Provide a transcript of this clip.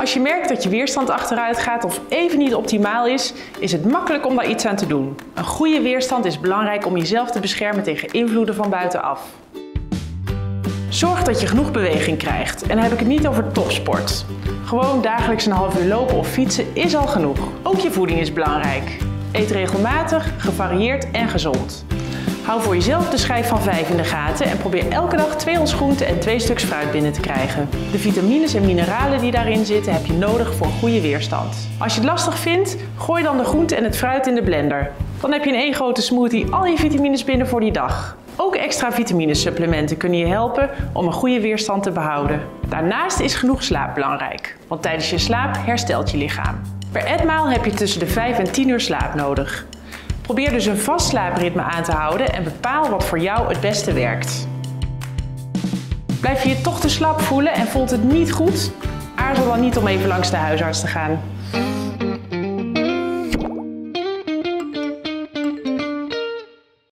Als je merkt dat je weerstand achteruit gaat of even niet optimaal is, is het makkelijk om daar iets aan te doen. Een goede weerstand is belangrijk om jezelf te beschermen tegen invloeden van buitenaf. Zorg dat je genoeg beweging krijgt. En dan heb ik het niet over topsport. Gewoon dagelijks een half uur lopen of fietsen is al genoeg. Ook je voeding is belangrijk. Eet regelmatig, gevarieerd en gezond. Hou voor jezelf de schijf van 5 in de gaten en probeer elke dag 2 ons groente en 2 stuks fruit binnen te krijgen. De vitamines en mineralen die daarin zitten heb je nodig voor een goede weerstand. Als je het lastig vindt, gooi dan de groente en het fruit in de blender. Dan heb je in één grote smoothie al je vitamines binnen voor die dag. Ook extra vitaminesupplementen kunnen je helpen om een goede weerstand te behouden. Daarnaast is genoeg slaap belangrijk, want tijdens je slaap herstelt je lichaam. Per etmaal heb je tussen de 5 en 10 uur slaap nodig. Probeer dus een vast slaapritme aan te houden en bepaal wat voor jou het beste werkt. Blijf je je toch te slap voelen en voelt het niet goed? Aarzel dan niet om even langs de huisarts te gaan.